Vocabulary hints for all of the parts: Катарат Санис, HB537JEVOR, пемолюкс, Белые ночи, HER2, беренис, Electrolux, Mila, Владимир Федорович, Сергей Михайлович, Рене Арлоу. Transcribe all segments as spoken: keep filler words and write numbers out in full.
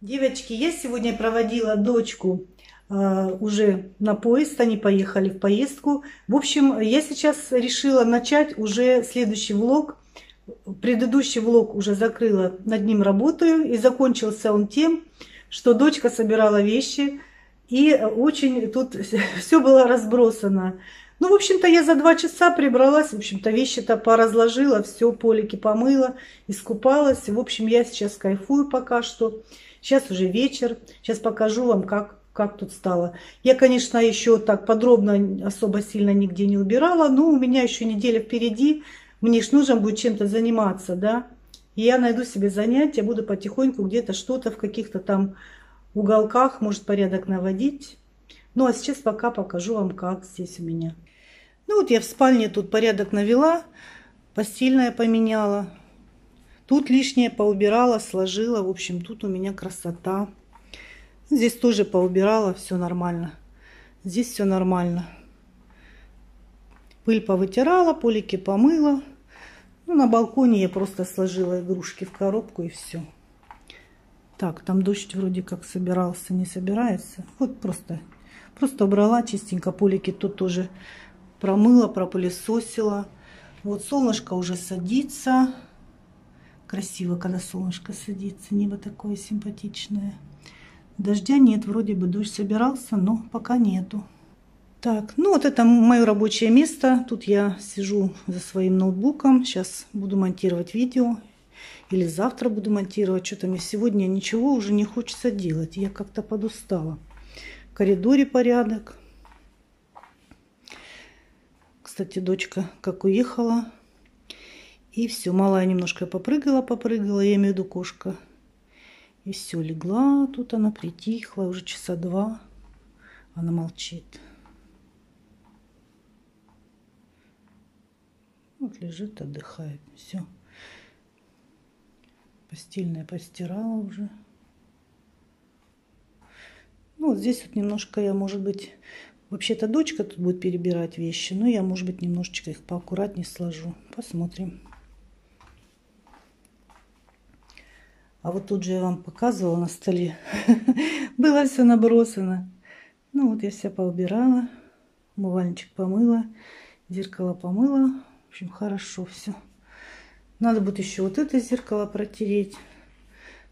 Девочки, я сегодня проводила дочку э, уже на поезд, они поехали в поездку. В общем, я сейчас решила начать уже следующий влог. Предыдущий влог уже закрыла, над ним работаю. И закончился он тем, что дочка собирала вещи. И очень тут все было разбросано. Ну, в общем-то, я за два часа прибралась. В общем-то, вещи-то поразложила, все полики помыла, искупалась. В общем, я сейчас кайфую пока что. Сейчас уже вечер. Сейчас покажу вам, как, как тут стало. Я, конечно, еще так подробно особо сильно нигде не убирала, но у меня еще неделя впереди. Мне ж нужно будет чем-то заниматься, да. И я найду себе занятие, буду потихоньку где-то что-то в каких-то там уголках, может, порядок наводить. Ну, а сейчас пока покажу вам, как здесь у меня. Ну, вот я в спальне тут порядок навела, постельное поменяла. Тут лишнее поубирала, сложила. В общем, тут у меня красота. Здесь тоже поубирала, все нормально. Здесь все нормально. Пыль повытирала, полики помыла. Ну, на балконе я просто сложила игрушки в коробку и все. Так, там дождь вроде как собирался, не собирается. Вот просто, просто убрала чистенько. Полики тут тоже промыла, пропылесосила. Вот солнышко уже садится. Красиво, когда солнышко садится. Небо такое симпатичное. Дождя нет. Вроде бы дождь собирался, но пока нету. Так, ну вот это мое рабочее место. Тут я сижу за своим ноутбуком. Сейчас буду монтировать видео. Или завтра буду монтировать. Что-то мне сегодня ничего уже не хочется делать. Я как-то подустала. В коридоре порядок. Кстати, дочка как уехала. И все, малая немножко попрыгала, попрыгала, я имею в виду кошка. И все, легла, тут она притихла, уже часа два, она молчит. Вот лежит, отдыхает, все. Постельное постирала уже. Ну, вот здесь вот немножко я, может быть, вообще-то дочка тут будет перебирать вещи, но я, может быть, немножечко их поаккуратнее сложу. Посмотрим. А вот тут же я вам показывала на столе. Было все набросано. Ну вот я вся поубирала. Умывальничек помыла. Зеркало помыла. В общем, хорошо все. Надо будет еще вот это зеркало протереть.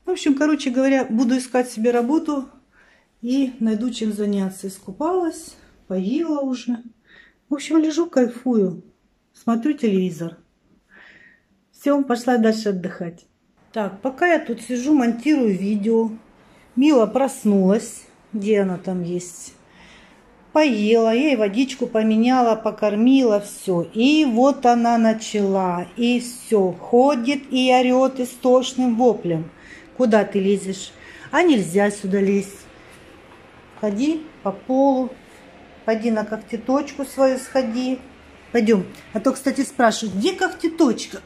В общем, короче говоря, буду искать себе работу. И найду чем заняться. Искупалась. Поела уже. В общем, лежу, кайфую. Смотрю телевизор. Все, пошла дальше отдыхать. Так, пока я тут сижу, монтирую видео. Мила проснулась. Где она там есть? Поела. Я ей водичку поменяла, покормила. Все. И вот она начала. И все. Ходит и орет истошным воплем. Куда ты лезешь? А нельзя сюда лезть. Ходи по полу. Пойди на когтеточку свою сходи. Пойдем. А то, кстати, спрашивают, где когтеточка?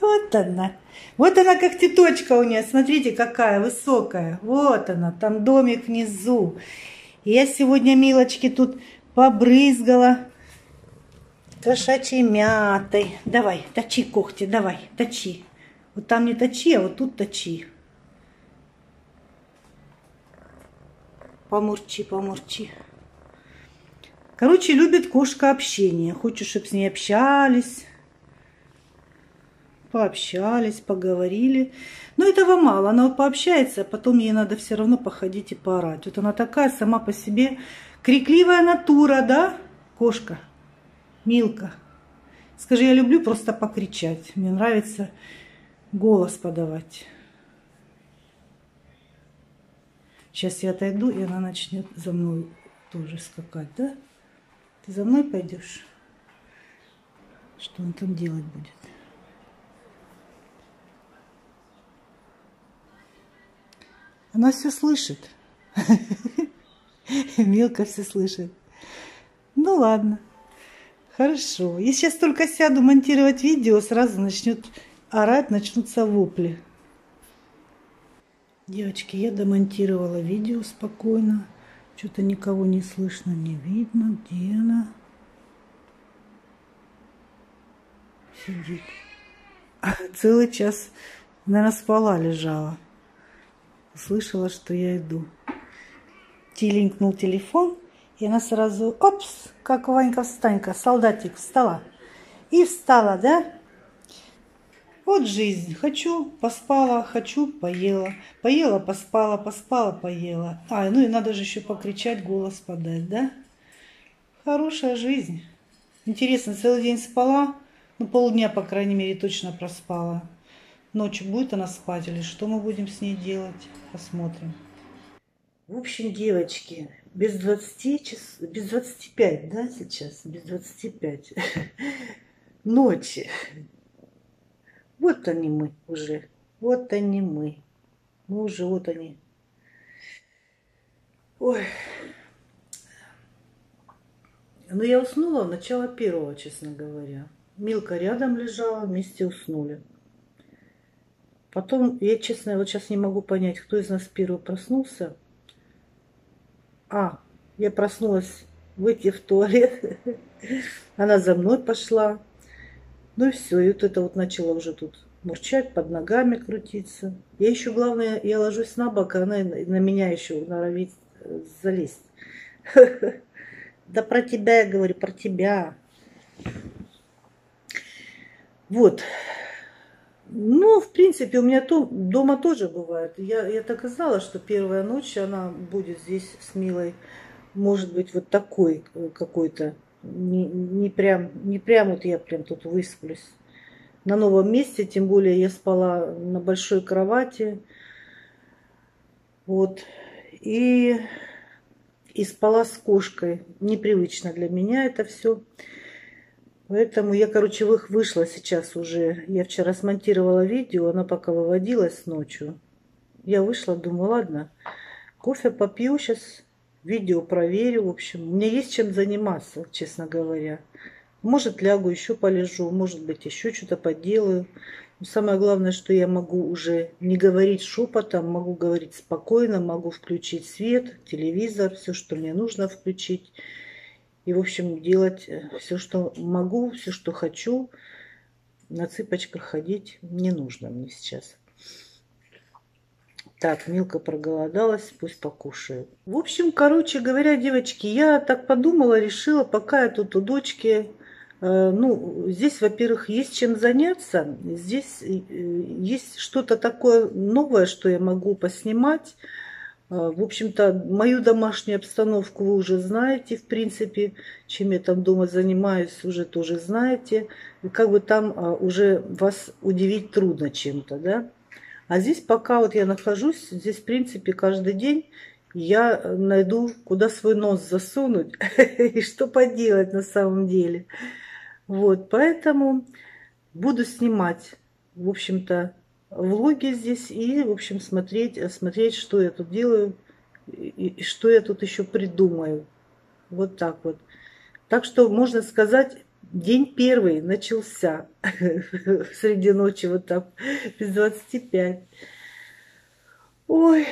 Вот она. Вот она когтеточка у нее. Смотрите, какая высокая. Вот она. Там домик внизу. И я сегодня, милочки, тут побрызгала кошачьей мятой. Давай, точи когти. Давай, точи. Вот там не точи, а вот тут точи. Помурчи, помурчи. Короче, любит кошка общение. Хочет, чтобы с ней общались. Пообщались, поговорили. Но этого мало. Она вот пообщается, а потом ей надо все равно походить и поорать. Вот она такая сама по себе крикливая натура, да? Кошка, Милка. Скажи, я люблю просто покричать. Мне нравится голос подавать. Сейчас я отойду, и она начнет за мной тоже скакать, да? Ты за мной пойдешь? Что он там делать будет? Она все слышит. Мелко все слышит. Ну ладно. Хорошо. Я сейчас только сяду монтировать видео, сразу начнет орать, начнутся вопли. Девочки, я домонтировала видео спокойно. Что-то никого не слышно, не видно. Где она? Сидит. Целый час Наверное, спала, лежала. Услышала, что я иду. Тилинкнул телефон, и она сразу, опс, как Ванька, встанька, солдатик, встала. И встала, да? Вот жизнь. Хочу, поспала, хочу, поела. Поела, поспала, поспала, поела. А, ну и надо же еще покричать, голос подать, да? Хорошая жизнь. Интересно, целый день спала? Ну, полдня, по крайней мере, точно проспала. Ночью будет она спать или что мы будем с ней делать? Посмотрим. В общем, девочки, без двадцати, без двадцати пяти, да, сейчас? Без двадцати пяти. Ночи. Вот они мы уже. Вот они мы. Мы уже, вот они. Ой. Ну, я уснула в начало первого, честно говоря. Милка рядом лежала, вместе уснули. Потом, я, честно, вот сейчас не могу понять, кто из нас первый проснулся. А, я проснулась выйти в туалет. Она за мной пошла. Ну и все, и вот это вот начало уже тут мурчать, под ногами крутиться. Я еще, главное, я ложусь на бок, а она на меня еще норовит залезть. Да про тебя я говорю, про тебя. Вот. Ну, в принципе, у меня то, дома тоже бывает. Я, я так и знала, что первая ночь она будет здесь с Милой. Может быть, вот такой какой-то. Не, не прям, не прям вот я прям тут высплюсь. На новом месте, тем более я спала на большой кровати. Вот. И, и спала с кошкой. Непривычно для меня это все. Поэтому я, короче, вышла сейчас уже. Я вчера смонтировала видео, она пока выводилась ночью. Я вышла, думаю, ладно, кофе попью сейчас. Видео проверю, в общем. У меня есть чем заниматься, честно говоря. Может, лягу, еще полежу, может быть, еще что-то поделаю. Но самое главное, что я могу уже не говорить шепотом, могу говорить спокойно, могу включить свет, телевизор, все, что мне нужно включить. И, в общем, делать все, что могу, все, что хочу. На цыпочках ходить не нужно мне сейчас. Так, Милка проголодалась, пусть покушает. В общем, короче говоря, девочки, я так подумала, решила, пока я тут у дочки. Э, ну, здесь, во-первых, есть чем заняться. Здесь э, есть что-то такое новое, что я могу поснимать. Э, в общем-то, мою домашнюю обстановку вы уже знаете, в принципе. Чем я там дома занимаюсь, уже тоже знаете. И как бы там э, уже вас удивить трудно чем-то, да? А здесь пока вот я нахожусь, здесь в принципе каждый день я найду, куда свой нос засунуть и что поделать на самом деле. Вот, поэтому буду снимать, в общем-то, влоги здесь и, в общем, смотреть, смотреть, что я тут делаю и, и что я тут еще придумаю. Вот так вот. Так что, можно сказать... День первый начался среди ночи, вот там, без двадцати пяти. Ой.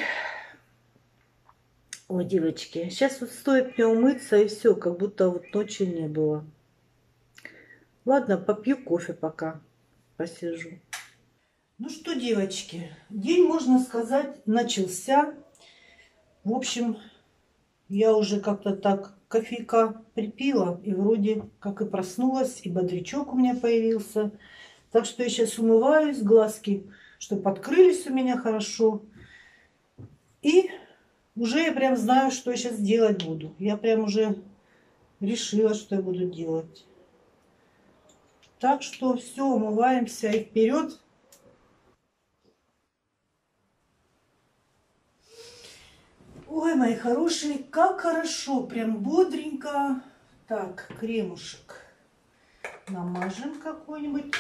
Ой, девочки, сейчас вот стоит мне умыться, и все, как будто вот ночи не было. Ладно, попью кофе пока, посижу. Ну что, девочки, день, можно сказать, начался. В общем, я уже как-то так... кофейка припила, и вроде как и проснулась, и бодрячок у меня появился. Так что я сейчас умываюсь, глазки, чтобы открылись у меня хорошо. И уже я прям знаю, что я сейчас делать буду. Я прям уже решила, что я буду делать. Так что все, умываемся и вперед. Ой, мои хорошие, как хорошо, прям бодренько. Так, кремушек намажем какой-нибудь.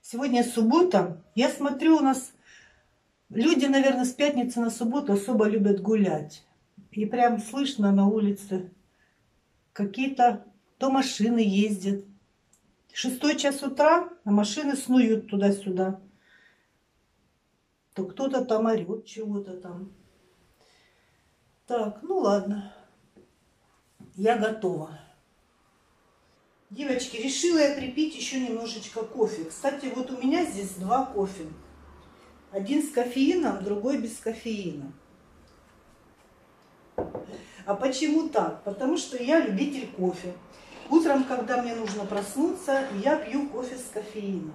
Сегодня суббота. Я смотрю, у нас люди, наверное, с пятницы на субботу особо любят гулять. И прям слышно на улице какие-то, то машины ездят. Шестой час утра, а машины снуют туда-сюда. То кто-то там орет чего-то там. Так, ну ладно. Я готова. Девочки, решила я припить еще немножечко кофе. Кстати, вот у меня здесь два кофе. Один с кофеином, другой без кофеина. А почему так? Потому что я любитель кофе. Утром, когда мне нужно проснуться, я пью кофе с кофеином.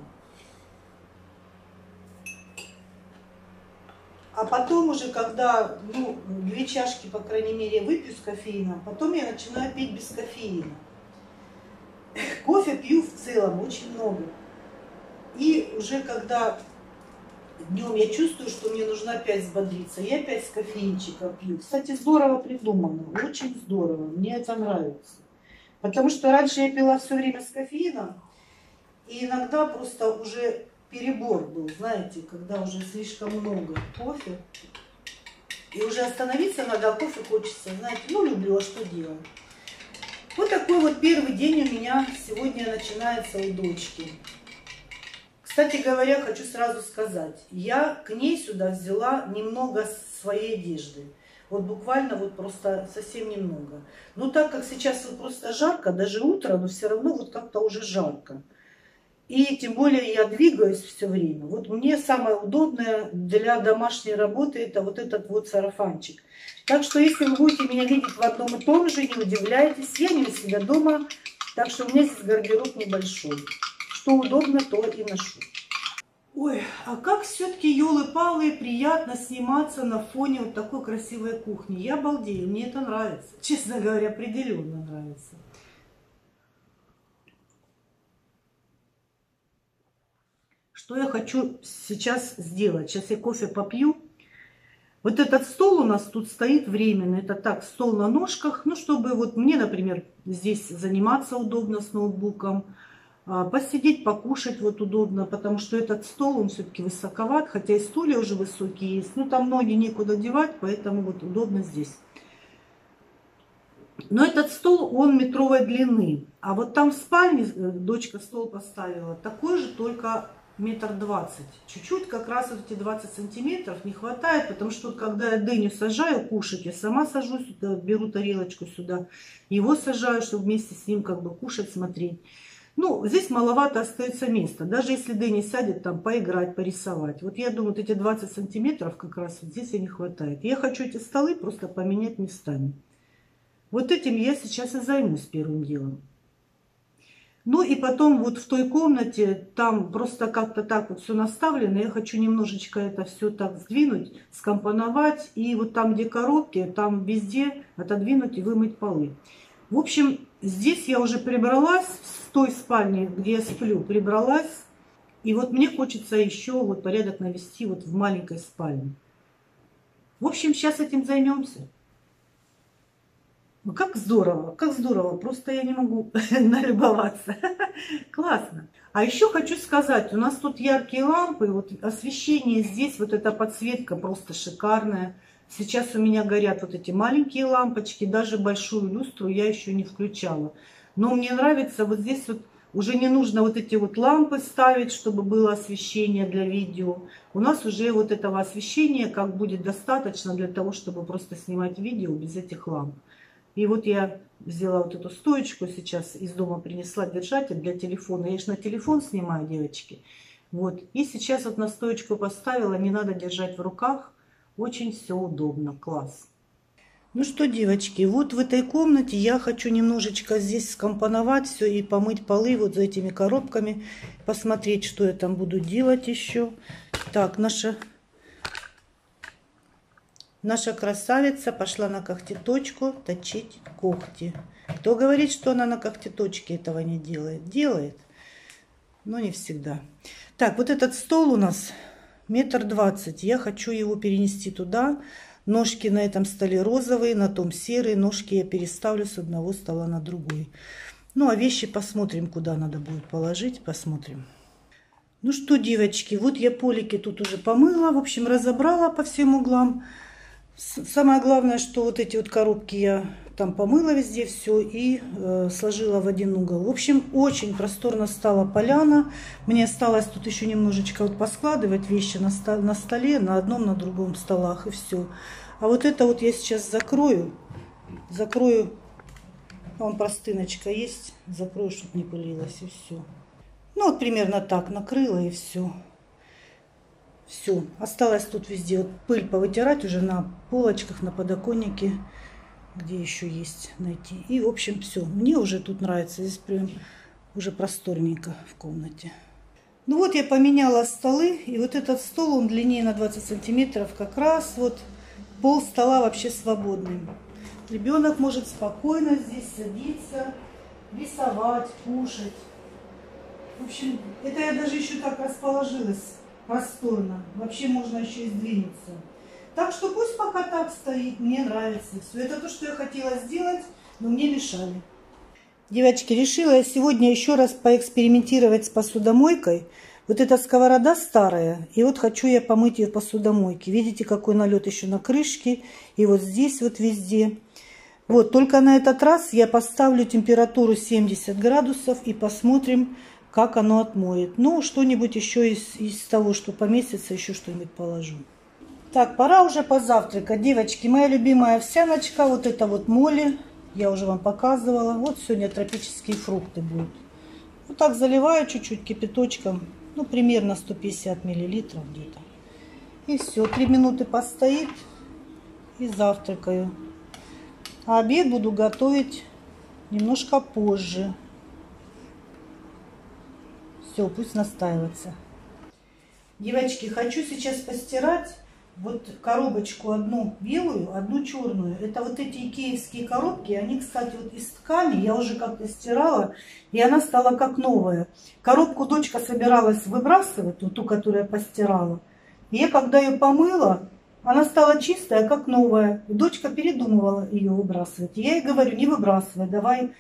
А потом уже, когда ну, две чашки, по крайней мере, выпью с кофеином, потом я начинаю пить без кофеина. Кофе пью в целом очень много. И уже когда днем я чувствую, что мне нужно опять взбодриться, я опять с кофеинчика пью. Кстати, здорово придумано, очень здорово, мне это нравится. Потому что раньше я пила все время с кофеином, и иногда просто уже перебор был, знаете, когда уже слишком много кофе. И уже остановиться надо, кофе хочется, знаете, ну люблю, а что делать. Вот такой вот первый день у меня сегодня начинается у дочки. Кстати говоря, хочу сразу сказать, я к ней сюда взяла немного своей одежды. Вот буквально вот просто совсем немного. Но так как сейчас вот просто жарко, даже утро, но все равно вот как-то уже жарко. И тем более я двигаюсь все время. Вот мне самое удобное для домашней работы это вот этот вот сарафанчик. Так что если вы будете меня видеть в одном и том же, не удивляйтесь, я не у себя дома. Так что у меня здесь гардероб небольшой. Что удобно, то и ношу. Ой, а как все-таки, елы-палы, приятно сниматься на фоне вот такой красивой кухни. Я балдею, мне это нравится. Честно говоря, определенно нравится. Что я хочу сейчас сделать? Сейчас я кофе попью. Вот этот стол у нас тут стоит временно. Это так, стол на ножках. Ну, чтобы вот мне, например, здесь заниматься удобно с ноутбуком. Посидеть, покушать вот удобно. Потому что этот стол, он все-таки высоковат. Хотя и стулья уже высокие есть. Но там ноги некуда девать, поэтому вот удобно здесь. Но этот стол, он метровой длины. А вот там в спальне дочка стол поставила. Такой же, только метр двадцать. Чуть-чуть как раз вот эти двадцать сантиметров не хватает, потому что когда я дыню сажаю кушать, я сама сажусь, беру тарелочку сюда, его сажаю, чтобы вместе с ним как бы кушать, смотреть. Ну, здесь маловато остается места. Даже если дыня сядет, там поиграть, порисовать. Вот я думаю, вот эти двадцать сантиметров как раз вот здесь и не хватает. Я хочу эти столы просто поменять местами. Вот этим я сейчас и займусь первым делом. Ну и потом вот в той комнате, там просто как-то так вот все наставлено. Я хочу немножечко это все так сдвинуть, скомпоновать. И вот там, где коробки, там везде отодвинуть и вымыть полы. В общем, здесь я уже прибралась, с той спальни, где я сплю, прибралась. И вот мне хочется еще вот порядок навести вот в маленькой спальне. В общем, сейчас этим займемся. Как здорово, как здорово, просто я не могу налюбоваться. Классно. А еще хочу сказать, у нас тут яркие лампы, вот освещение здесь, вот эта подсветка просто шикарная. Сейчас у меня горят вот эти маленькие лампочки, даже большую люстру я еще не включала. Но мне нравится, вот здесь вот уже не нужно вот эти вот лампы ставить, чтобы было освещение для видео. У нас уже вот этого освещения как будет достаточно для того, чтобы просто снимать видео без этих ламп. И вот я взяла вот эту стоечку, сейчас из дома принесла держатель для телефона. Я же на телефон снимаю, девочки. Вот. И сейчас вот на стоечку поставила, не надо держать в руках. Очень все удобно, класс. Ну что, девочки, вот в этой комнате я хочу немножечко здесь скомпоновать все и помыть полы вот за этими коробками. Посмотреть, что я там буду делать еще. Так, наша... Наша красавица пошла на когтеточку точить когти. Кто говорит, что она на когтеточке этого не делает? Делает, но не всегда. Так, вот этот стол у нас метр двадцать. Я хочу его перенести туда. Ножки на этом столе розовые, на том серые. Ножки я переставлю с одного стола на другой. Ну, а вещи посмотрим, куда надо будет положить. Посмотрим. Ну что, девочки, вот я полики тут уже помыла. В общем, разобрала по всем углам. Самое главное, что вот эти вот коробки я там помыла везде все и э, сложила в один угол. В общем, очень просторно стала поляна. Мне осталось тут еще немножечко вот поскладывать вещи на, ста на столе, на одном, на другом столах и все. А вот это вот я сейчас закрою. Закрою Вон простыночка есть, закрою, чтобы не пылилось, и все. Ну вот примерно так накрыла, и все. Все, осталось тут везде вот пыль повытирать уже на полочках, на подоконнике, где еще есть найти. И в общем все, мне уже тут нравится, здесь прям уже просторненько в комнате. Ну вот я поменяла столы, и вот этот стол, он длиннее на двадцать сантиметров, как раз вот пол стола вообще свободный. Ребенок может спокойно здесь садиться, рисовать, кушать. В общем, это я даже еще так расположилась просторно. Вообще можно еще и сдвинуться. Так что пусть пока так стоит, мне нравится все. Это то, что я хотела сделать, но мне мешали. Девочки, решила я сегодня еще раз поэкспериментировать с посудомойкой. Вот эта сковорода старая, и вот хочу я помыть ее в посудомойке. Видите, какой налет еще на крышке, и вот здесь вот везде. Вот, только на этот раз я поставлю температуру семьдесят градусов и посмотрим, как оно отмоет. Ну, что-нибудь еще из, из того, что поместится, еще что-нибудь положу. Так, пора уже позавтракать, девочки. Моя любимая овсяночка, вот это вот моли, я уже вам показывала. Вот сегодня тропические фрукты будут. Вот так заливаю чуть-чуть кипяточком. Ну, примерно сто пятьдесят миллилитров где-то. И все, три минуты постоит и завтракаю. А обед буду готовить немножко позже. Все, пусть настаивается. Девочки, хочу сейчас постирать вот коробочку одну белую, одну черную. Это вот эти икеевские коробки. Они, кстати, вот из ткани. Я уже как-то стирала, и она стала как новая. Коробку дочка собиралась выбрасывать, вот ту, которую я постирала. И я, когда ее помыла, она стала чистая, как новая. И дочка передумывала ее выбрасывать. И я ей говорю, не выбрасывай, давай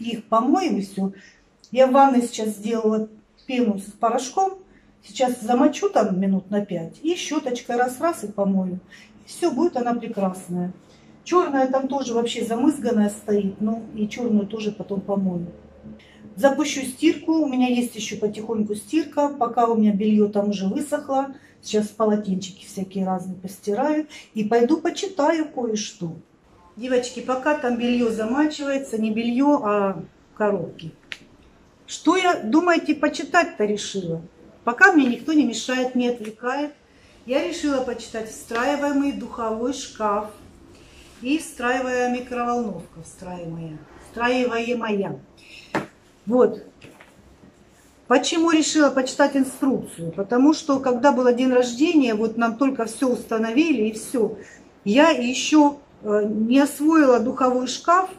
их помоем и все. Я в ванной сейчас сделала пену с порошком. Сейчас замочу там минут на пять и щеточкой раз-раз и помою. И все, будет она прекрасная. Черная там тоже вообще замызганная стоит, ну и черную тоже потом помою. Запущу стирку, у меня есть еще потихоньку стирка, пока у меня белье там уже высохло. Сейчас полотенчики всякие разные постираю и пойду почитаю кое-что. Девочки, пока там белье замачивается, не белье, а коробки. Что я, думаете, почитать-то решила? Пока мне никто не мешает, не отвлекает, я решила почитать встраиваемый духовой шкаф и встраиваемая микроволновка, встраиваемая, встраиваемая. Вот. Почему решила почитать инструкцию? Потому что, когда был день рождения, вот нам только все установили и все. Я еще не освоила духовой шкаф,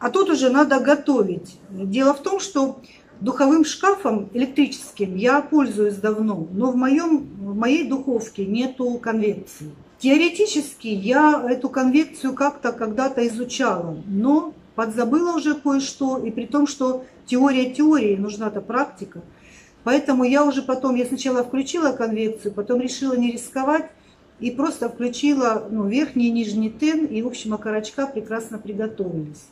а тут уже надо готовить. Дело в том, что духовым шкафом электрическим я пользуюсь давно, но в, моем, в моей духовке нету конвекции. Теоретически я эту конвекцию как-то когда-то изучала, но подзабыла уже кое-что, и при том, что теория теории, нужна-то практика. Поэтому я уже потом, я сначала включила конвекцию, потом решила не рисковать и просто включила, ну, верхний и нижний тен, и в общем окорочка прекрасно приготовились.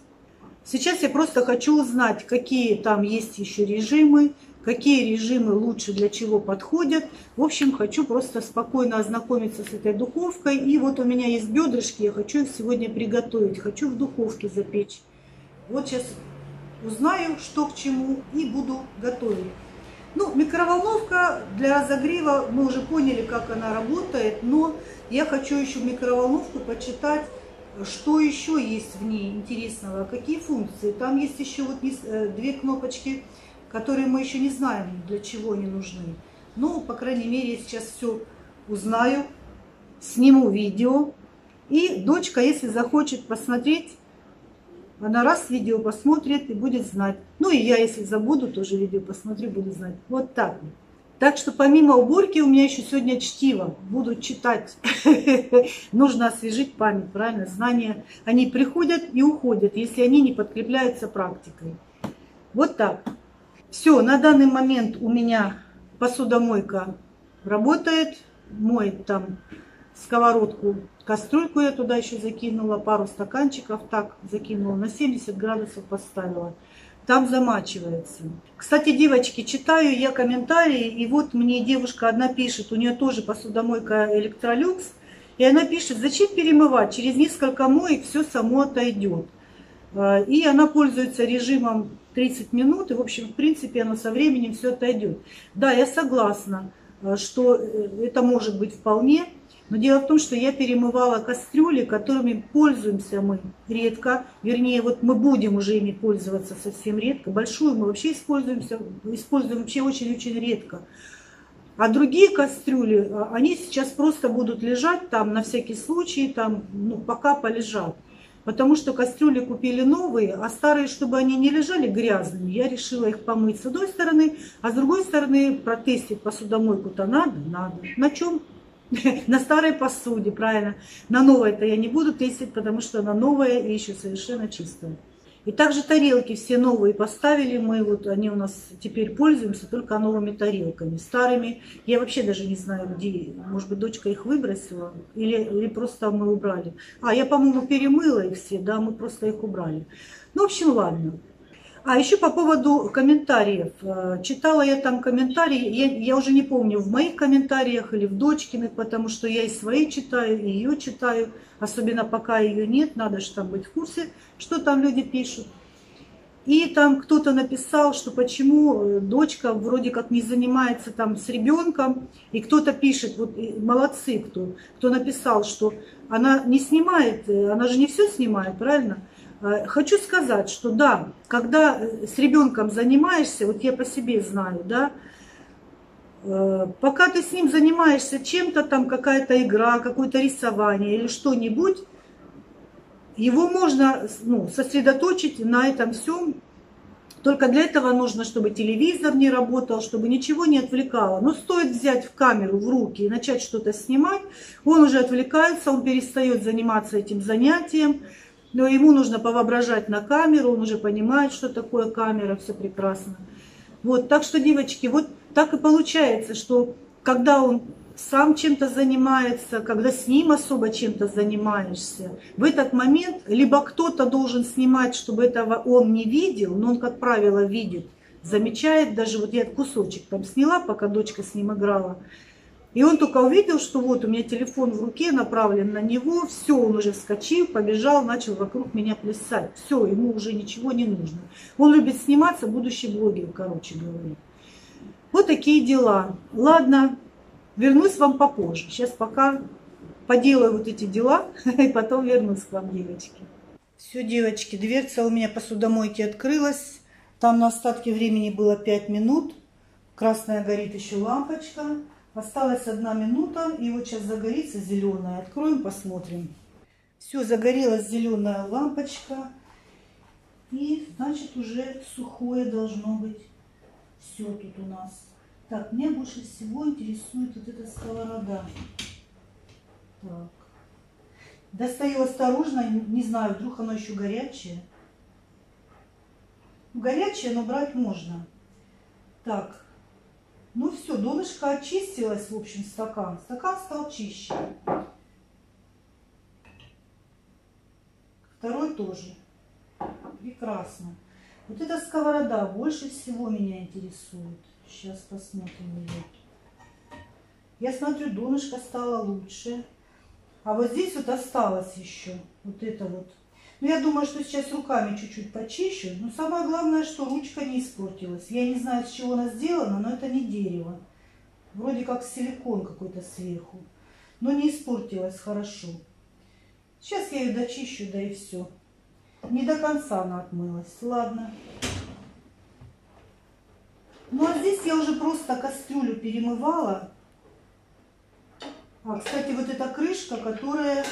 Сейчас я просто хочу узнать, какие там есть еще режимы, какие режимы лучше для чего подходят. В общем, хочу просто спокойно ознакомиться с этой духовкой. И вот у меня есть бедрышки, я хочу их сегодня приготовить, хочу в духовке запечь. Вот сейчас узнаю, что к чему, и буду готовить. Ну, микроволновка для разогрева, мы уже поняли, как она работает, но я хочу еще микроволновку почитать. Что еще есть в ней интересного? Какие функции? Там есть еще вот две кнопочки, которые мы еще не знаем, для чего они нужны. Ну, по крайней мере, я сейчас все узнаю, сниму видео. И дочка, если захочет посмотреть, она раз видео посмотрит и будет знать. Ну и я, если забуду, тоже видео посмотрю, буду знать. Вот так вот. Так что помимо уборки у меня еще сегодня чтиво. Буду читать. Нужно освежить память, правильно? Знания, они приходят и уходят, если они не подкрепляются практикой. Вот так. Все, на данный момент у меня посудомойка работает. Моет там сковородку, кастрюльку я туда еще закинула, пару стаканчиков так закинула, на семьдесят градусов поставила. Там замачивается. Кстати, девочки, читаю я комментарии, и вот мне девушка одна пишет, у нее тоже посудомойка Electrolux, и она пишет, зачем перемывать, через несколько моек все само отойдет. И она пользуется режимом тридцать минут, и, в общем, в принципе, она со временем все отойдет. Да, я согласна, что это может быть вполне, но дело в том, что я перемывала кастрюли, которыми пользуемся мы редко, вернее, вот мы будем уже ими пользоваться совсем редко, большую мы вообще используемся, используем вообще очень-очень редко. А другие кастрюли, они сейчас просто будут лежать там на всякий случай, там, ну, пока полежат. Потому что кастрюли купили новые, а старые, чтобы они не лежали грязными, я решила их помыть с одной стороны, а с другой стороны протестить посудомойку-то надо, надо. На чем? На старой посуде, правильно. На новой-то я не буду тестить, потому что она новая и еще совершенно чистая. И также тарелки все новые поставили, мы вот они у нас теперь пользуемся только новыми тарелками, старыми. Я вообще даже не знаю, где, может быть, дочка их выбросила или, или просто мы убрали. А, я, по-моему, перемыла их все, да, мы просто их убрали. Ну, в общем, ладно. А еще по поводу комментариев. Читала я там комментарии, я, я уже не помню, в моих комментариях или в дочкиных, потому что я и свои читаю, и ее читаю, особенно пока ее нет, надо же там быть в курсе, что там люди пишут. И там кто-то написал, что почему дочка вроде как не занимается там с ребенком, и кто-то пишет, вот молодцы кто, кто написал, что она не снимает, она же не все снимает, правильно? Хочу сказать, что да, когда с ребенком занимаешься, вот я по себе знаю, да, пока ты с ним занимаешься чем-то, там какая-то игра, какое-то рисование или что-нибудь, его можно, ну, сосредоточить на этом всем. Только для этого нужно, чтобы телевизор не работал, чтобы ничего не отвлекало. Но стоит взять в камеру в руки и начать что-то снимать, он уже отвлекается, он перестает заниматься этим занятием. Но ему нужно повоображать на камеру, он уже понимает, что такое камера, все прекрасно. Вот, так что, девочки, вот так и получается, что когда он сам чем-то занимается, когда с ним особо чем-то занимаешься, в этот момент либо кто-то должен снимать, чтобы этого он не видел, но он, как правило, видит, замечает, даже вот я кусочек там сняла, пока дочка с ним играла, и он только увидел, что вот у меня телефон в руке, направлен на него, все, он уже вскочил, побежал, начал вокруг меня плясать. Все, ему уже ничего не нужно. Он любит сниматься, будущий блогер, короче говоря. Вот такие дела. Ладно, вернусь вам попозже. Сейчас пока поделаю вот эти дела, и потом вернусь к вам, девочки. Все, девочки, дверца у меня посудомойки открылась. Там на остатке времени было пять минут. Красная горит еще лампочка. Осталась одна минута, и вот сейчас загорится зеленая. Откроем, посмотрим. Все, загорелась зеленая лампочка. И, значит, уже сухое должно быть все тут у нас. Так, меня больше всего интересует вот эта сковорода. Так. Достаю осторожно, не знаю, вдруг оно еще горячее. Горячее, но брать можно. Так. Ну все, донышко очистилось, в общем, стакан. Стакан стал чище. Второй тоже. Прекрасно. Вот эта сковорода больше всего меня интересует. Сейчас посмотрим ее. Я смотрю, донышко стало лучше. А вот здесь вот осталось еще. Вот это вот. Ну, я думаю, что сейчас руками чуть-чуть почищу. Но самое главное, что ручка не испортилась. Я не знаю, с чего она сделана, но это не дерево. Вроде как силикон какой-то сверху. Но не испортилась хорошо. Сейчас я ее дочищу, да и все. Не до конца она отмылась. Ладно. Ну, а здесь я уже просто кастрюлю перемывала. А, кстати, вот эта крышка, которая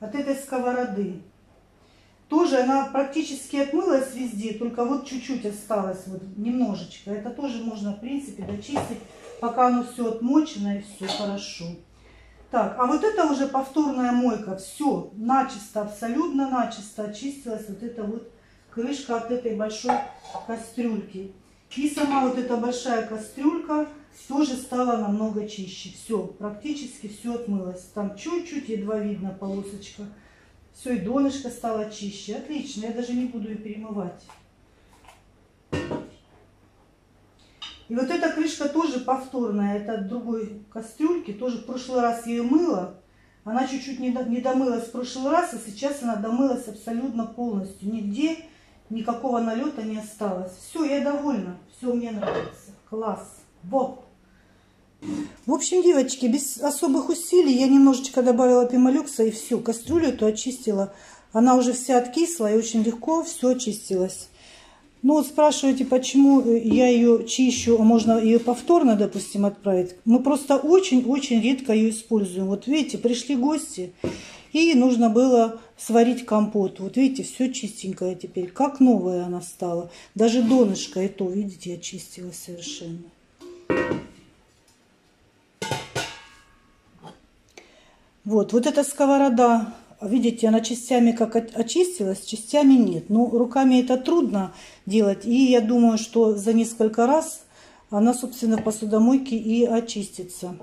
от этой сковороды. Тоже она практически отмылась везде, только вот чуть-чуть осталось, вот немножечко. Это тоже можно, в принципе, дочистить, пока оно все отмочено и все хорошо. Так, а вот это уже повторная мойка. Все начисто, абсолютно начисто очистилась вот эта вот крышка от этой большой кастрюльки. И сама вот эта большая кастрюлька тоже стала намного чище. Все, практически все отмылось. Там чуть-чуть, едва видно полосочка. Все, и донышко стало чище. Отлично, я даже не буду ее перемывать. И вот эта крышка тоже повторная. Это от другой кастрюльки. Тоже в прошлый раз я ее мыла. Она чуть-чуть не домылась в прошлый раз, а сейчас она домылась абсолютно полностью. Нигде никакого налета не осталось. Все, я довольна. Все мне нравится. Класс. Вот. В общем, девочки, без особых усилий я немножечко добавила пемолюкса и всю кастрюлю эту очистила. Она уже вся откисла и очень легко все очистилось. Ну вот спрашиваете, почему я ее чищу, можно ее повторно, допустим, отправить. Мы просто очень-очень редко ее используем. Вот видите, пришли гости, и нужно было сварить компот. Вот видите, все чистенькое теперь, как новая она стала. Даже донышко и то, видите, очистилось совершенно. Вот, вот эта сковорода, видите, она частями как очистилась, частями нет. Но руками это трудно делать. И я думаю, что за несколько раз она, собственно, в посудомойке и очистится.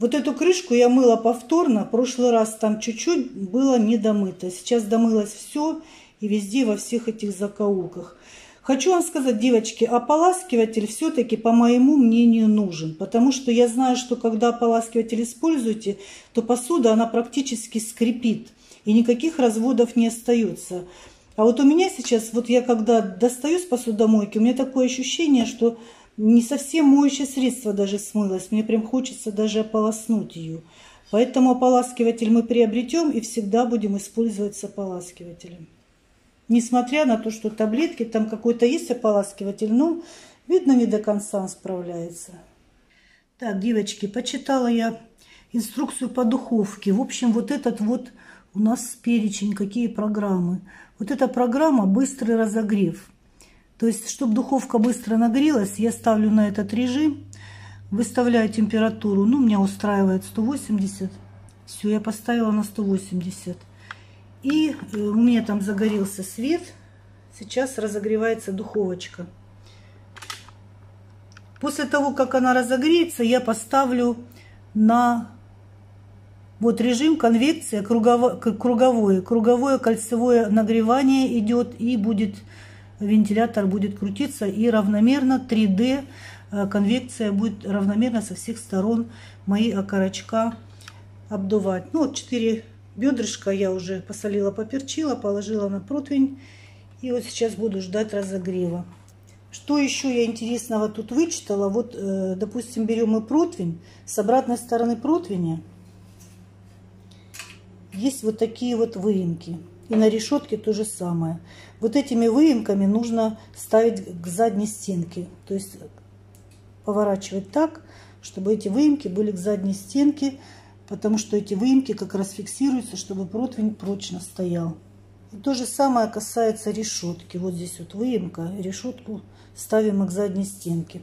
Вот эту крышку я мыла повторно. В прошлый раз там чуть-чуть было не домыто. Сейчас домылось все и везде, во всех этих закоулках. Хочу вам сказать, девочки, ополаскиватель все-таки, по моему мнению, нужен. Потому что я знаю, что когда ополаскиватель используете, то посуда, она практически скрипит. И никаких разводов не остается. А вот у меня сейчас, вот я когда достаю с посудомойки, у меня такое ощущение, что не совсем моющее средство даже смылось. Мне прям хочется даже ополоснуть ее. Поэтому ополаскиватель мы приобретем и всегда будем использовать с ополаскивателем. Несмотря на то, что таблетки, там какой-то есть ополаскиватель, но, видно, не до конца справляется. Так, девочки, почитала я инструкцию по духовке. В общем, вот этот вот у нас перечень, какие программы. Вот эта программа «Быстрый разогрев». То есть, чтобы духовка быстро нагрелась, я ставлю на этот режим, выставляю температуру. Ну, меня устраивает сто восемьдесят. Все, я поставила на сто восемьдесят. И у меня там загорелся свет. Сейчас разогревается духовочка. После того, как она разогреется, я поставлю на вот режим конвекция, круговое, круговое, круговое кольцевое нагревание идет, и будет вентилятор будет крутиться, и равномерно три дэ конвекция будет равномерно со всех сторон мои окорочка обдувать. Ну, четыре бедрышко я уже посолила, поперчила, положила на противень. И вот сейчас буду ждать разогрева. Что еще я интересного тут вычитала? Вот, допустим, берем мы противень. С обратной стороны противня есть вот такие вот выемки. И на решетке то же самое. Вот этими выемками нужно ставить к задней стенке. То есть поворачивать так, чтобы эти выемки были к задней стенке. Потому что эти выемки как раз фиксируются, чтобы противень прочно стоял. И то же самое касается решетки. Вот здесь вот выемка, решетку ставим к задней стенке.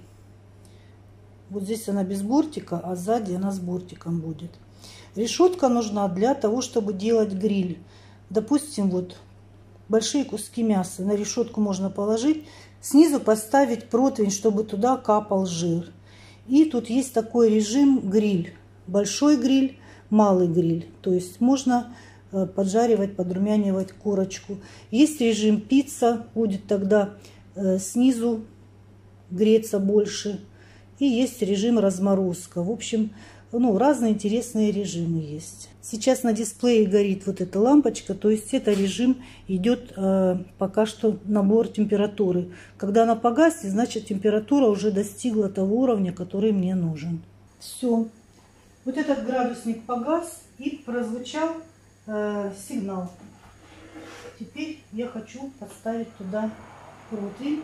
Вот здесь она без бортика, а сзади она с бортиком будет. Решетка нужна для того, чтобы делать гриль. Допустим, вот большие куски мяса на решетку можно положить. Снизу поставить противень, чтобы туда капал жир. И тут есть такой режим гриль. Большой гриль, малый гриль. То есть можно поджаривать, подрумянивать корочку. Есть режим пицца, будет тогда снизу греться больше. И есть режим разморозка. В общем, ну, разные интересные режимы есть. Сейчас на дисплее горит вот эта лампочка. То есть это режим идет э, пока что набор температуры. Когда она погаснет, значит температура уже достигла того уровня, который мне нужен. Все. Вот этот градусник погас и прозвучал э, сигнал. Теперь я хочу подставить туда противень.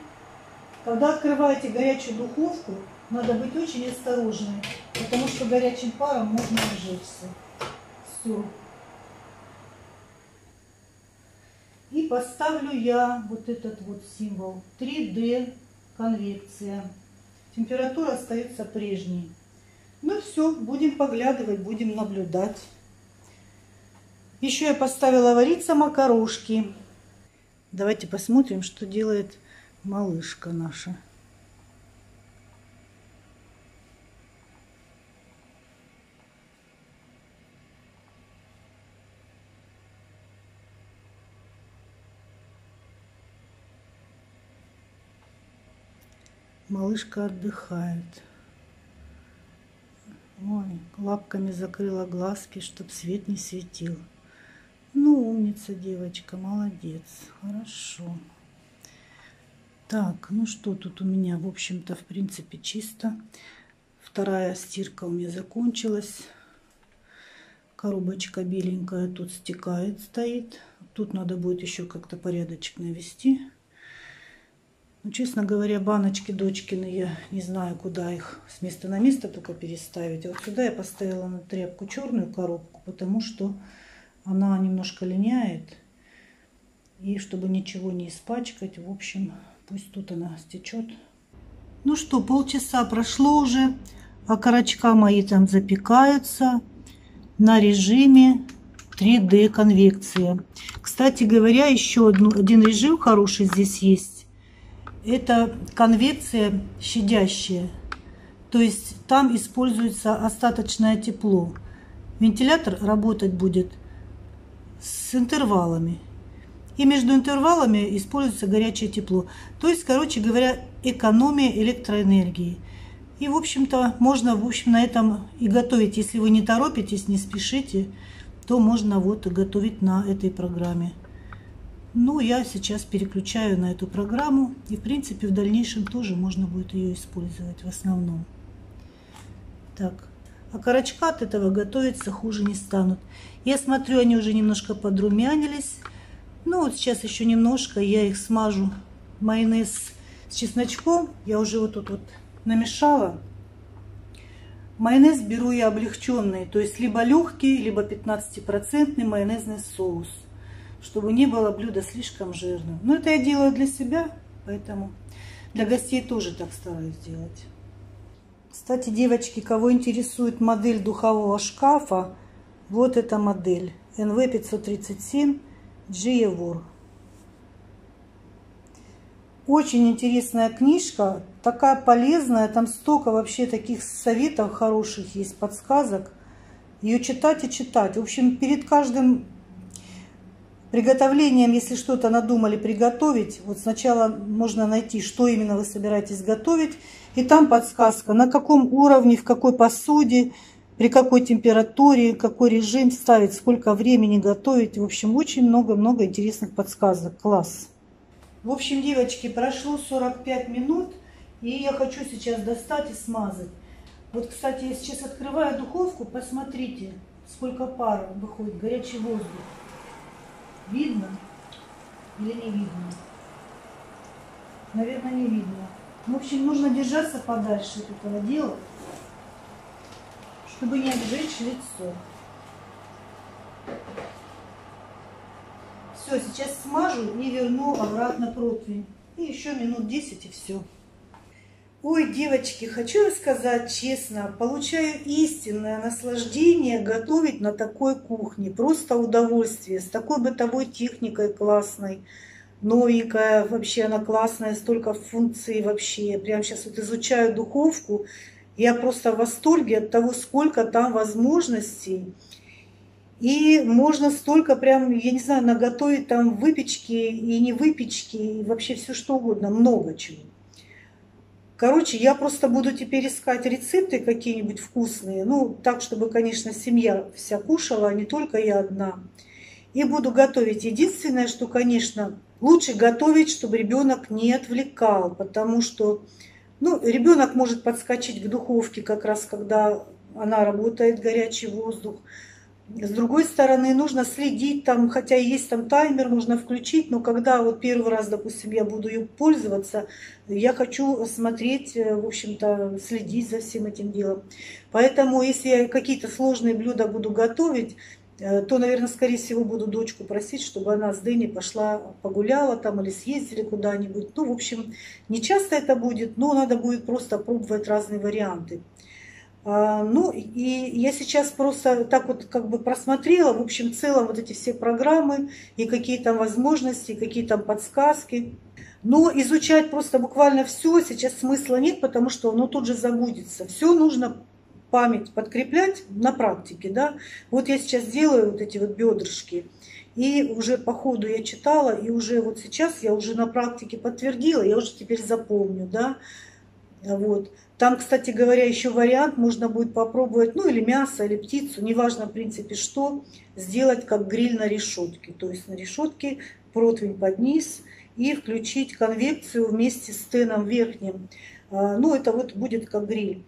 Когда открываете горячую духовку, надо быть очень осторожным, потому что горячим паром можно обжечься. Все. И поставлю я вот этот вот символ три дэ конвекция. Температура остается прежней. Ну все, будем поглядывать, будем наблюдать. Еще я поставила вариться макарошки. Давайте посмотрим, что делает малышка наша. Малышка отдыхает. Ой, лапками закрыла глазки, чтоб свет не светил. Ну, умница девочка, молодец, хорошо. Так, ну что тут у меня, в общем-то, в принципе, чисто. Вторая стирка у меня закончилась. Коробочка беленькая тут стекает, стоит. Тут надо будет еще как-то порядочек навести. Ну, честно говоря, баночки дочкины, я не знаю, куда их с места на место только переставить. А вот сюда я поставила на тряпку черную коробку, потому что она немножко линяет. И чтобы ничего не испачкать, в общем, пусть тут она стечет. Ну что, полчаса прошло уже, окорочка мои там запекаются на режиме три дэ конвекция. Кстати говоря, еще один режим хороший здесь есть. Это конвекция щадящая. То есть там используется остаточное тепло. Вентилятор работать будет с интервалами. И между интервалами используется горячее тепло. То есть, короче говоря, экономия электроэнергии. И, в общем-то, можно, в общем, на этом и готовить. Если вы не торопитесь, не спешите, то можно вот и готовить на этой программе. Ну, я сейчас переключаю на эту программу. И, в принципе, в дальнейшем тоже можно будет ее использовать в основном. Так. Окорочка от этого готовиться хуже не станут. Я смотрю, они уже немножко подрумянились. Ну, вот сейчас еще немножко я их смажу. Майонез с чесночком. Я уже вот тут вот намешала. Майонез беру я облегченный. То есть, либо легкий, либо пятнадцатипроцентный майонезный соус. Чтобы не было блюдо слишком жирным. Но это я делаю для себя, поэтому для гостей тоже так стараюсь делать. Кстати, девочки, кого интересует модель духового шкафа, вот эта модель. эн вэ пятьсот тридцать семь джевор. Очень интересная книжка, такая полезная, там столько вообще таких советов хороших есть, подсказок. Ее читать и читать. В общем, перед каждым приготовлением, если что-то надумали приготовить, вот сначала можно найти, что именно вы собираетесь готовить, и там подсказка, на каком уровне, в какой посуде, при какой температуре, какой режим ставить, сколько времени готовить. В общем, очень много-много интересных подсказок. Класс! В общем, девочки, прошло сорок пять минут, и я хочу сейчас достать и смазать. Вот, кстати, я сейчас открываю духовку, посмотрите, сколько пара выходит, горячий воздух. Видно или не видно? Наверное, не видно. В общем, нужно держаться подальше от этого дела, чтобы не обжечь лицо. Все, сейчас смажу и верну обратно противень. И еще минут десять, и все. Ой, девочки, хочу рассказать честно, получаю истинное наслаждение готовить на такой кухне. Просто удовольствие, с такой бытовой техникой классной. Новенькая, вообще она классная, столько функций вообще. Прямо сейчас вот изучаю духовку. Я просто в восторге от того, сколько там возможностей. И можно столько прям, я не знаю, наготовить там выпечки и не выпечки, и вообще все что угодно, много чего. Короче, я просто буду теперь искать рецепты какие-нибудь вкусные. Ну, так, чтобы, конечно, семья вся кушала, а не только я одна. И буду готовить. Единственное, что, конечно, лучше готовить, чтобы ребенок не отвлекал, потому что... Ну, ребенок может подскочить к духовке, как раз когда она работает, горячий воздух. С другой стороны, нужно следить там, хотя есть там таймер, можно включить, но когда вот первый раз, допустим, я буду ее пользоваться, я хочу смотреть, в общем-то, следить за всем этим делом. Поэтому, если я какие-то сложные блюда буду готовить, то, наверное, скорее всего, буду дочку просить, чтобы она с Дэней пошла погуляла там или съездили куда-нибудь. Ну, в общем, не часто это будет, но надо будет просто пробовать разные варианты. А, ну, и я сейчас просто так вот как бы просмотрела, в общем, в целом вот эти все программы, и какие там возможности, и какие там подсказки. Но изучать просто буквально все сейчас смысла нет, потому что оно тут же забудется. Все нужно память подкреплять на практике, да. Вот я сейчас делаю вот эти вот бедрышки, и уже по ходу я читала, и уже вот сейчас я уже на практике подтвердила, я уже теперь запомню, да. Вот. Там, кстати говоря, еще вариант, можно будет попробовать, ну или мясо, или птицу, неважно, в принципе, что, сделать как гриль на решетке. То есть на решетке противень под низ и включить конвекцию вместе с теном верхним. Ну, это вот будет как гриль.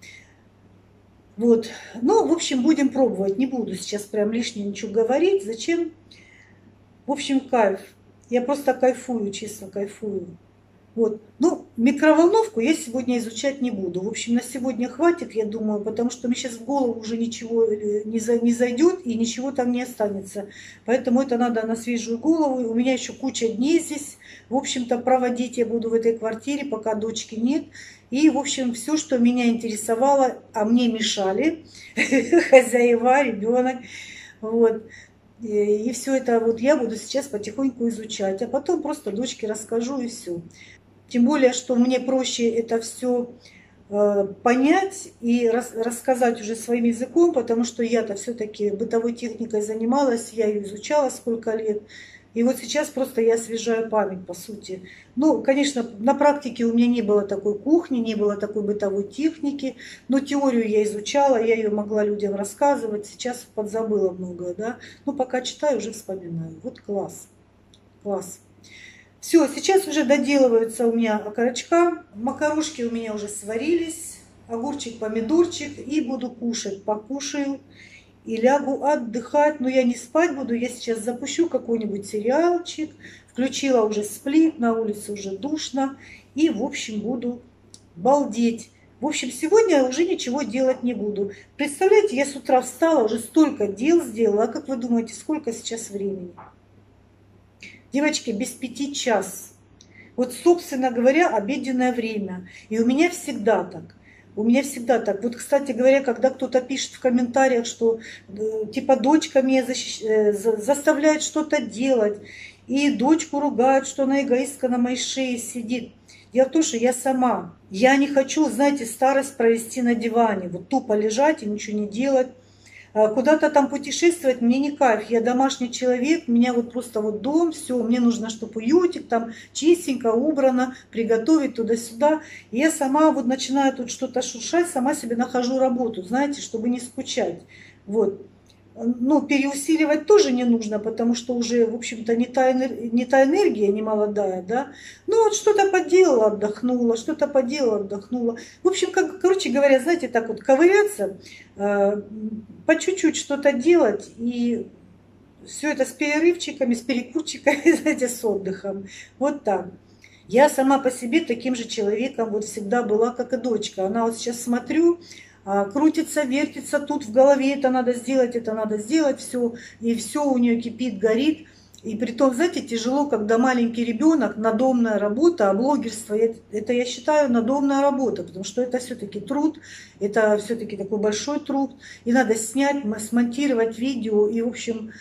Вот. Ну, в общем, будем пробовать. Не буду сейчас прям лишнее ничего говорить. Зачем? В общем, кайф. Я просто кайфую, честно кайфую. Вот. Ну, микроволновку я сегодня изучать не буду. В общем, на сегодня хватит, я думаю, потому что мне сейчас в голову уже ничего не зайдет и ничего там не останется. Поэтому это надо на свежую голову. У меня еще куча дней здесь. В общем-то, проводить я буду в этой квартире, пока дочки нет. И, в общем, все, что меня интересовало, а мне мешали хозяева, ребенок. Вот. И все это вот я буду сейчас потихоньку изучать. А потом просто дочке расскажу и все. Тем более, что мне проще это все понять и рассказать уже своим языком, потому что я-то все-таки бытовой техникой занималась, я ее изучала сколько лет. И вот сейчас просто я освежаю память, по сути. Ну, конечно, на практике у меня не было такой кухни, не было такой бытовой техники, но теорию я изучала, я ее могла людям рассказывать, сейчас подзабыла многое, да. Ну, пока читаю, уже вспоминаю. Вот класс, класс. Все, сейчас уже доделываются у меня окорочка. Макарошки у меня уже сварились. Огурчик, помидорчик. И буду кушать. Покушаю и лягу отдыхать. Но я не спать буду. Я сейчас запущу какой-нибудь сериалчик. Включила уже сплит. На улице уже душно. И, в общем, буду балдеть. В общем, сегодня я уже ничего делать не буду. Представляете, я с утра встала, уже столько дел сделала. А как вы думаете, сколько сейчас времени? Девочки, без пяти час. Вот, собственно говоря, обеденное время. И у меня всегда так. У меня всегда так. Вот, кстати говоря, когда кто-то пишет в комментариях, что типа дочка меня защищ... заставляет что-то делать, и дочку ругают, что она эгоистка на моей шее сидит. Дело в том, что я сама. Я не хочу, знаете, старость провести на диване. Вот тупо лежать и ничего не делать. Куда-то там путешествовать мне не кайф. Я домашний человек, у меня вот просто вот дом, все, мне нужно, чтобы уютик, там чистенько, убрано, приготовить туда-сюда. И я сама вот начинаю тут что-то шуршать, сама себе нахожу работу, знаете, чтобы не скучать. Вот. Но переусиливать тоже не нужно, потому что уже, в общем-то, не та энергия, не та энергия, не молодая, да. Ну вот что-то поделала, отдохнула, что-то поделала, отдохнула. В общем, как, короче говоря, знаете, так вот ковыряться, э, по чуть-чуть что-то делать, и все это с перерывчиками, с перекурчиками, знаете, с отдыхом. Вот так. Я сама по себе таким же человеком вот всегда была, как и дочка. Она вот сейчас, смотрю, крутится, вертится, тут в голове это надо сделать, это надо сделать, все, и все у нее кипит, горит. И притом, знаете, тяжело, когда маленький ребенок, надомная работа, а блогерство, это, я считаю, надомная работа, потому что это все-таки труд, это все-таки такой большой труд, и надо снять, смонтировать видео, и, в общем,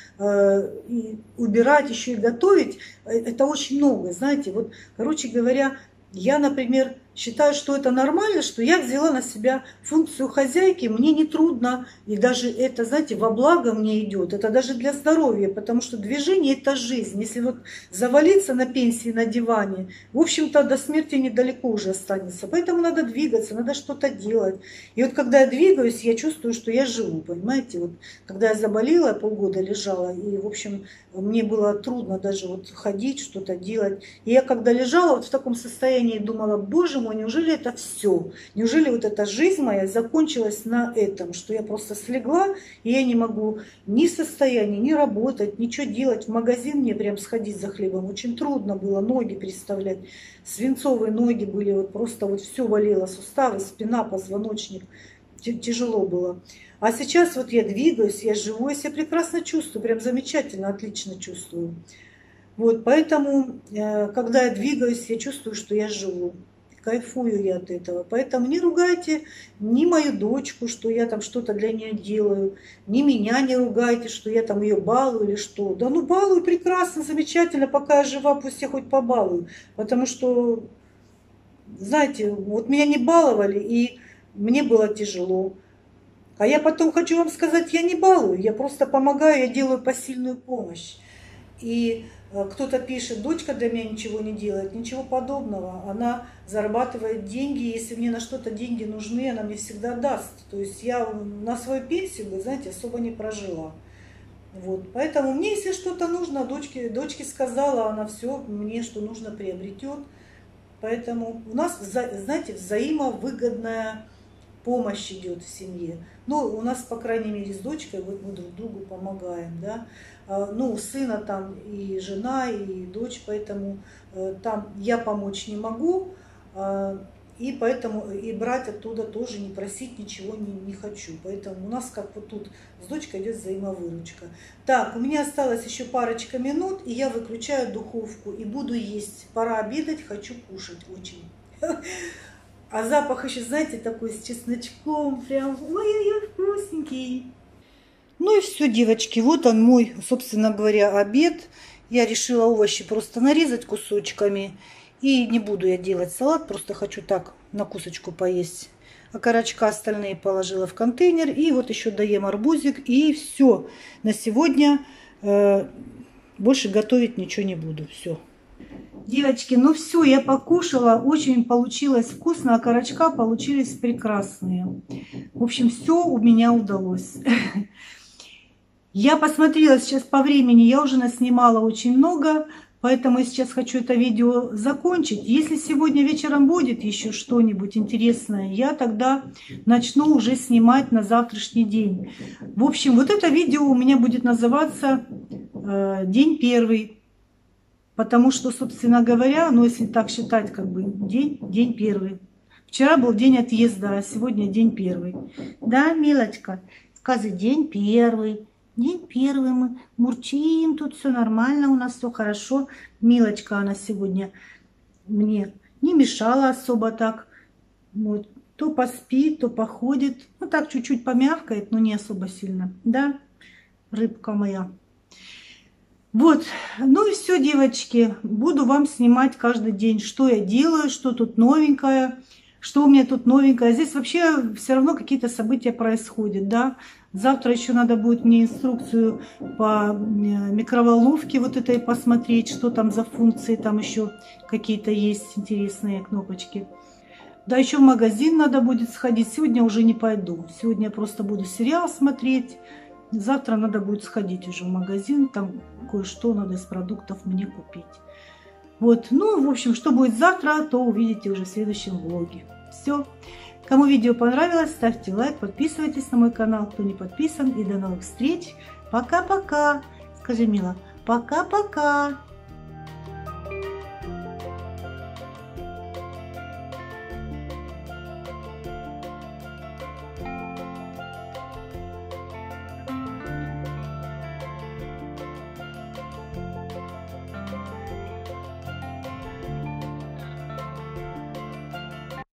и убирать, еще и готовить, это очень много, знаете, вот, короче говоря, я, например, считаю, что это нормально, что я взяла на себя функцию хозяйки, мне не трудно, и даже это, знаете, во благо мне идет, это даже для здоровья, потому что движение – это жизнь. Если вот завалиться на пенсии, на диване, в общем-то, до смерти недалеко уже останется, поэтому надо двигаться, надо что-то делать. И вот когда я двигаюсь, я чувствую, что я живу, понимаете, вот когда я заболела, полгода лежала, и, в общем, мне было трудно даже вот ходить, что-то делать, и я когда лежала вот в таком состоянии, думала, боже мой, неужели это все? Неужели вот эта жизнь моя закончилась на этом, что я просто слегла, и я не могу ни в состоянии, ни работать, ничего делать. В магазин мне прям сходить за хлебом очень трудно было, ноги переставлять. Свинцовые ноги были, вот просто вот все болело, суставы, спина, позвоночник. Тяжело было. А сейчас вот я двигаюсь, я живу, я себя прекрасно чувствую, прям замечательно, отлично чувствую. Вот, поэтому, когда я двигаюсь, я чувствую, что я живу. Кайфую я от этого. Поэтому не ругайте ни мою дочку, что я там что-то для нее делаю, ни меня не ругайте, что я там ее балую или что. Да ну балую прекрасно, замечательно, пока я жива, пусть я хоть побалую. Потому что, знаете, вот меня не баловали, и мне было тяжело. А я потом хочу вам сказать, я не балую, я просто помогаю, я делаю посильную помощь. И Кто-то пишет: дочка для меня ничего не делает. Ничего подобного. Она зарабатывает деньги. Если мне на что-то деньги нужны, она мне всегда даст. То есть я на свою пенсию, вы знаете, особо не прожила. Вот. Поэтому мне, если что-то нужно, дочке, дочке сказала, она все мне, что нужно, приобретет. Поэтому у нас, знаете, взаимовыгодная помощь идет в семье. Ну, у нас, по крайней мере, с дочкой вот мы друг другу помогаем, да. Ну, у сына там и жена, и дочь, поэтому там я помочь не могу, и поэтому и брать оттуда тоже не просить, ничего не, не хочу. Поэтому у нас как вот тут с дочкой идет взаимовыручка. Так, у меня осталось еще парочка минут, и я выключаю духовку и буду есть. Пора обедать, хочу кушать очень. А запах еще, знаете, такой с чесночком, прям, ой-ой-ой, вкусненький. Ну и все, девочки, вот он мой, собственно говоря, обед. Я решила овощи просто нарезать кусочками. И не буду я делать салат, просто хочу так накусочку поесть. Окорочка остальные положила в контейнер. И вот еще доем арбузик. И все, на сегодня э, больше готовить ничего не буду, все. Девочки, ну все, я покушала, очень получилось вкусно, окорочка получились прекрасные. В общем, все у меня удалось. Я посмотрела сейчас по времени, я уже наснимала очень много, поэтому сейчас хочу это видео закончить. Если сегодня вечером будет еще что-нибудь интересное, я тогда начну уже снимать на завтрашний день. В общем, вот это видео у меня будет называться «День первый». Потому что, собственно говоря, ну если так считать, как бы день, день первый. Вчера был день отъезда, а сегодня день первый. Да, Милочка? Скажи, день первый. День первый мы мурчим, тут все нормально, у нас все хорошо. Милочка, она сегодня мне не мешала особо так. Вот. То поспит, то походит. Ну так чуть-чуть помявкает, но не особо сильно. Да, рыбка моя. Вот, ну и все, девочки, буду вам снимать каждый день, что я делаю, что тут новенькое, что у меня тут новенькое. Здесь вообще все равно какие-то события происходят, да. Завтра еще надо будет мне инструкцию по микроволновке вот этой посмотреть, что там за функции, там еще какие-то есть интересные кнопочки. Да, еще в магазин надо будет сходить, сегодня уже не пойду, сегодня я просто буду сериал смотреть. Завтра надо будет сходить уже в магазин, там кое-что надо из продуктов мне купить. Вот, ну, в общем, что будет завтра, то увидите уже в следующем влоге. Все. Кому видео понравилось, ставьте лайк, подписывайтесь на мой канал, кто не подписан. И до новых встреч. Пока-пока. Скажи, Мила, пока-пока.